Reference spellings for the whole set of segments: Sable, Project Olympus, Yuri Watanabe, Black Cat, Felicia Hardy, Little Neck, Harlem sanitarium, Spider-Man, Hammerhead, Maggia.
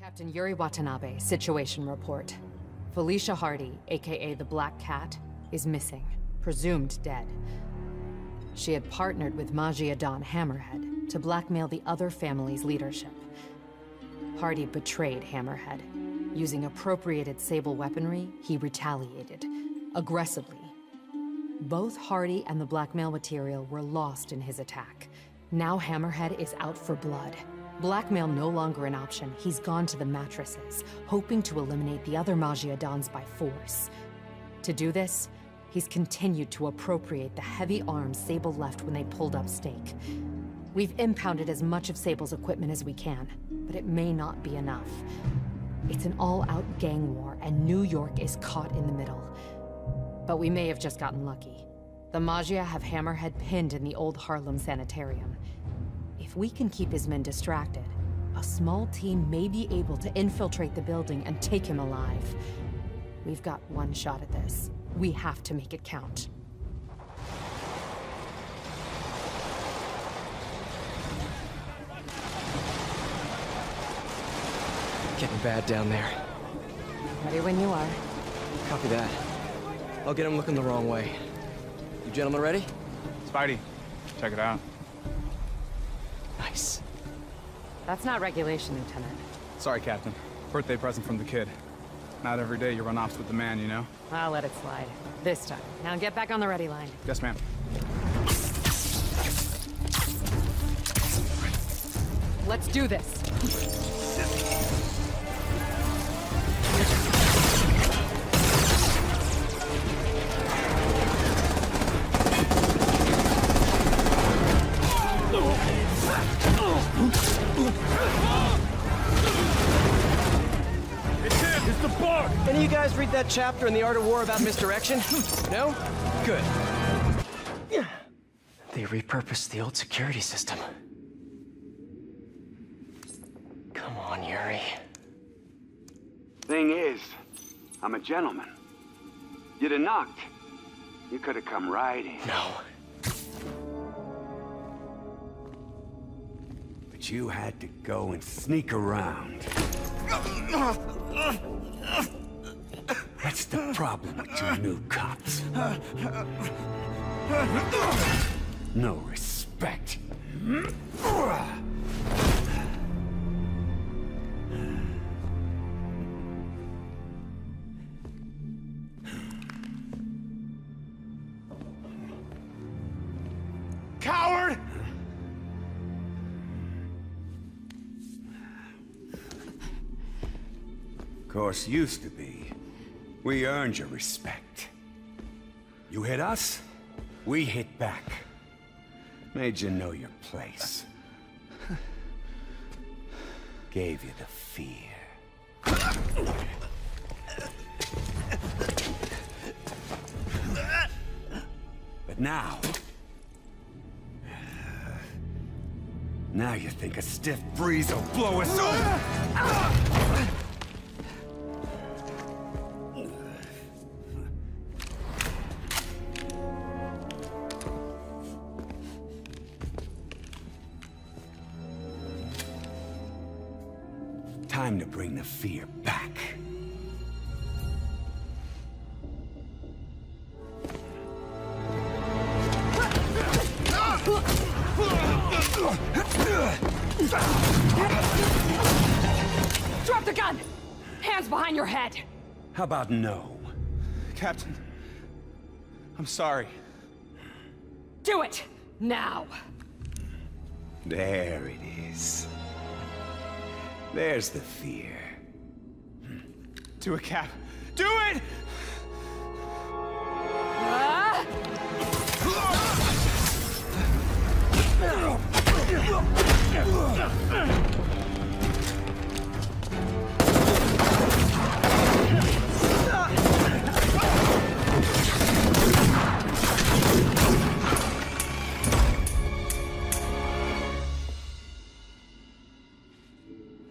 Captain Yuri Watanabe, situation report. Felicia Hardy, aka the Black Cat, is missing, presumed dead. She had partnered with Maggia Don Hammerhead to blackmail the other family's leadership. Hardy betrayed Hammerhead. Using appropriated Sable weaponry, he retaliated, aggressively. Both Hardy and the blackmail material were lost in his attack. Now Hammerhead is out for blood. Blackmail no longer an option. He's gone to the mattresses, hoping to eliminate the other Maggia Dons by force. To do this, he's continued to appropriate the heavy arms Sable left when they pulled up stake. We've impounded as much of Sable's equipment as we can, but it may not be enough. It's an all-out gang war, and New York is caught in the middle. But we may have just gotten lucky. The Maggia have Hammerhead pinned in the old Harlem sanitarium. If we can keep his men distracted, a small team may be able to infiltrate the building and take him alive. We've got one shot at this. We have to make it count. Getting bad down there. Ready when you are. Copy that. I'll get him looking the wrong way. You gentlemen ready? Spidey, check it out. Nice. That's not regulation, Lieutenant. Sorry, Captain. Birthday present from the kid. Not every day you run ops with the man, you know? I'll let it slide. This time. Now get back on the ready line. Yes, ma'am. Let's do this. Read that chapter in The Art of War about misdirection? No? Good. They repurposed the old security system. Come on, Yuri. Thing is, I'm a gentleman. You'd have knocked. You could have come right in. No. But you had to go and sneak around. That's the problem with you new cops. No respect. Coward! Of course, used to be. We earned your respect. You hit us, we hit back. Made you know your place. Gave you the fear. But now you think a stiff breeze will blow us over? Time to bring the fear back. Drop the gun! Hands behind your head! How about no? Captain, I'm sorry. Do it! Now! There it is. There's the fear. Do it, Cap. Do it!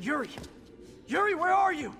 Yuri! Yuri, where are you?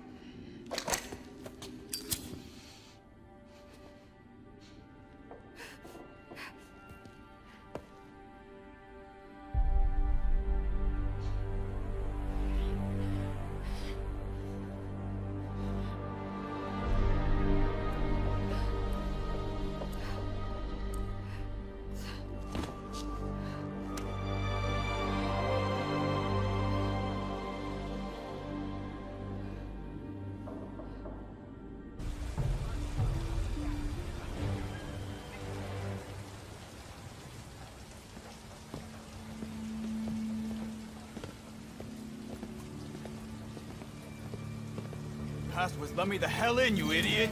past was let me the hell in, you idiot.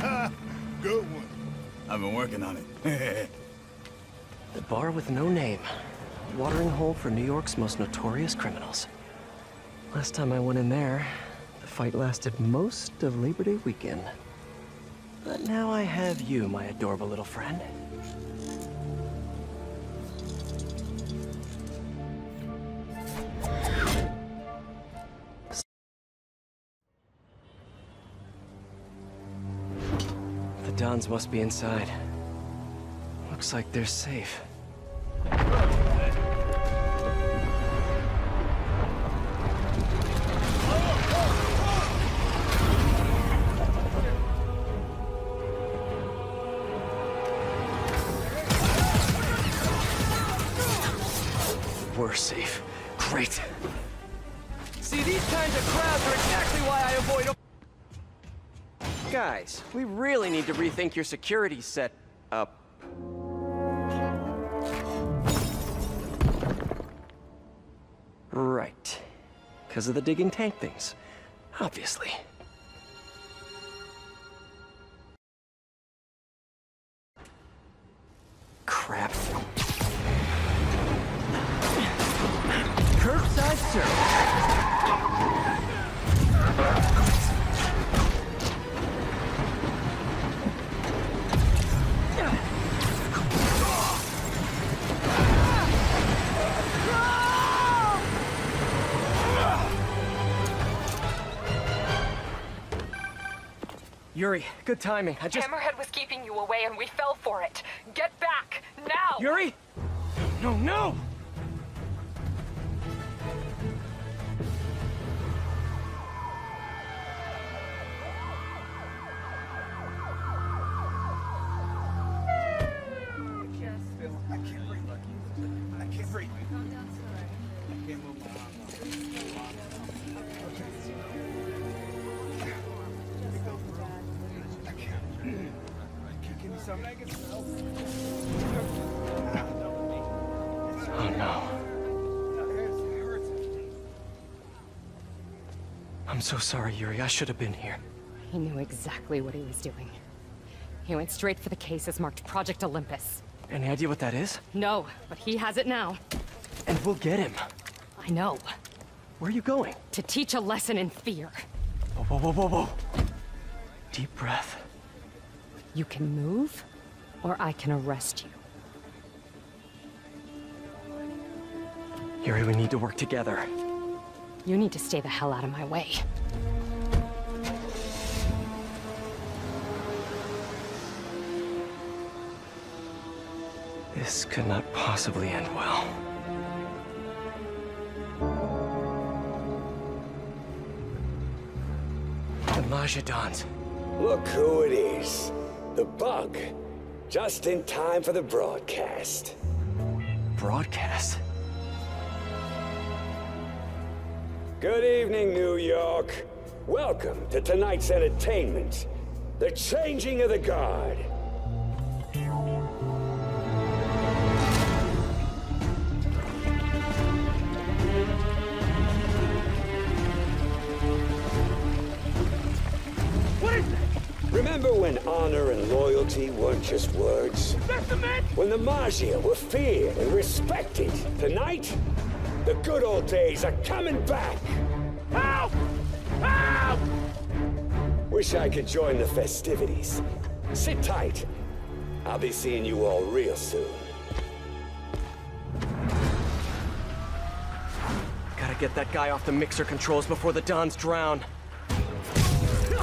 Ha! Good one. I've been working on it. The bar with no name. Watering hole for New York's most notorious criminals. Last time I went in there, the fight lasted most of Labor Day weekend. But now I have you, my adorable little friend. The Dons must be inside. Looks like they're safe. We're safe. Great. See, these kinds of crowds are exactly why I avoid... Guys, we really need to rethink your security set up. Right. Because of the digging tank things, obviously. Crap. Curbside Yuri, good timing. I just... Hammerhead was keeping you away and we fell for it. Get back, now! Yuri! No, no! Oh no. I'm so sorry, Yuri. I should have been here. He knew exactly what he was doing. He went straight for the cases marked Project Olympus. Any idea what that is? No, but he has it now. And we'll get him. I know. Where are you going? To teach a lesson in fear. Whoa, whoa, whoa, whoa, whoa. Deep breath. You can move, or I can arrest you. Yuri, we need to work together. You need to stay the hell out of my way. This could not possibly end well. The Maggia Dons. Look who it is. The bug. Just in time for the broadcast. Broadcast? Good evening, New York. Welcome to tonight's entertainment. The changing of the guard. What is that? Remember when honor and loyalty weren't just words? That's the match! When the Maggia were feared and respected. Tonight? The good old days are coming back! Help! Help! Wish I could join the festivities. Sit tight. I'll be seeing you all real soon. Gotta get that guy off the mixer controls before the Dons drown. Hey,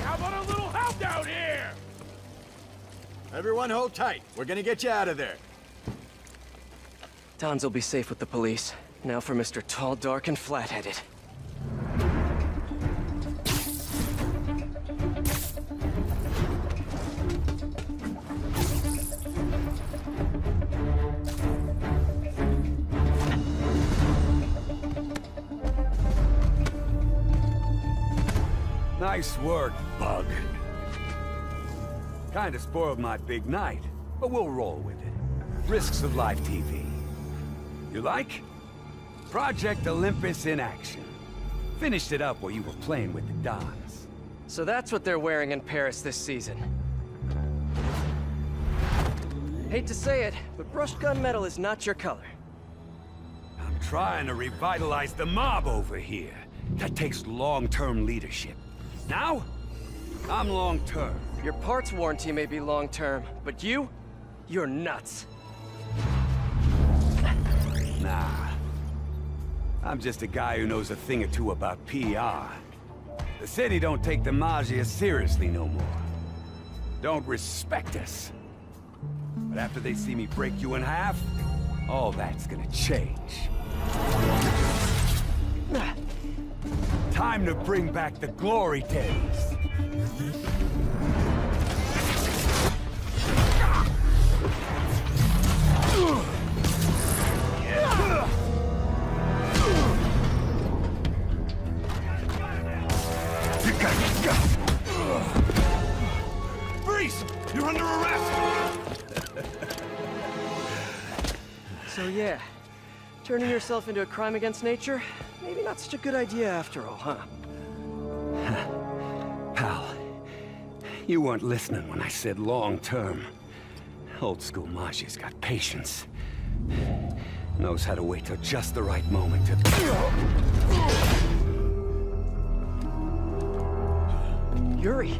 how about a little help down here? Everyone hold tight. We're gonna get you out of there. Dons will be safe with the police. Now for Mr. Tall, Dark, and Flat-Headed. Nice work, bug. Kinda spoiled my big night, but we'll roll with it. Risks of live TV. You like? Project Olympus in action. Finished it up while you were playing with the Dons. So that's what they're wearing in Paris this season. Hate to say it, but brushed gunmetal is not your color. I'm trying to revitalize the mob over here. That takes long-term leadership. Now, I'm long-term. Your parts warranty may be long-term, but you're nuts. Nah. I'm just a guy who knows a thing or two about PR. The city don't take the Maggia seriously no more. Don't respect us. But after they see me break you in half, all that's gonna change. Time to bring back the glory days. Freeze! You're under arrest! So yeah, turning yourself into a crime against nature, maybe not such a good idea after all, huh? Pal, you weren't listening when I said long term. Old school Maggia's got patience. Knows how to wait till just the right moment to... Yuri!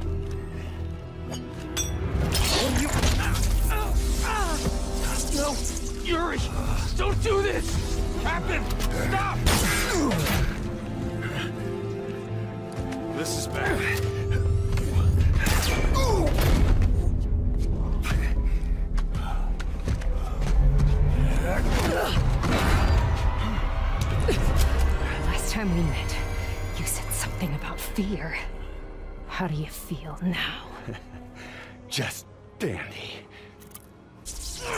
Oh, you... No! Yuri! Don't do this! Captain! Stop! This is bad. Last time we met, you said something about fear. How do you feel now? Just dandy. I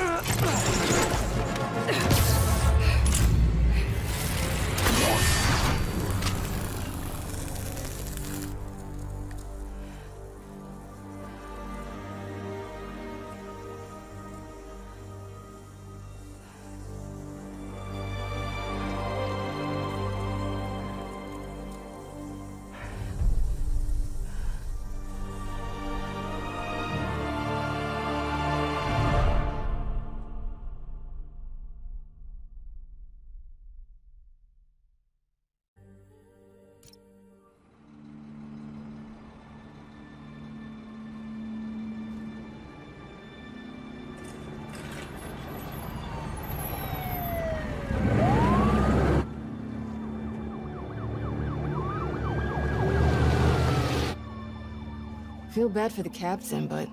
feel bad for the captain, but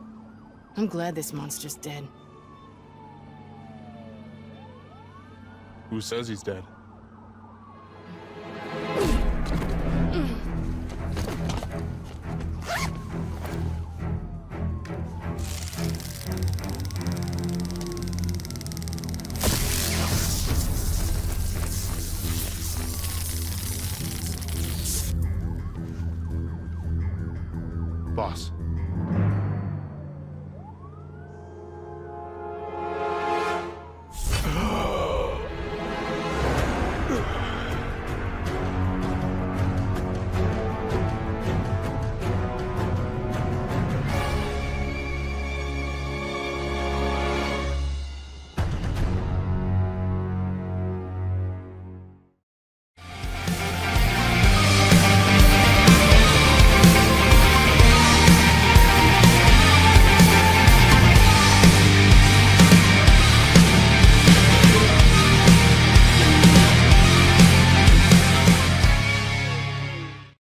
I'm glad this monster's dead. Who says he's dead?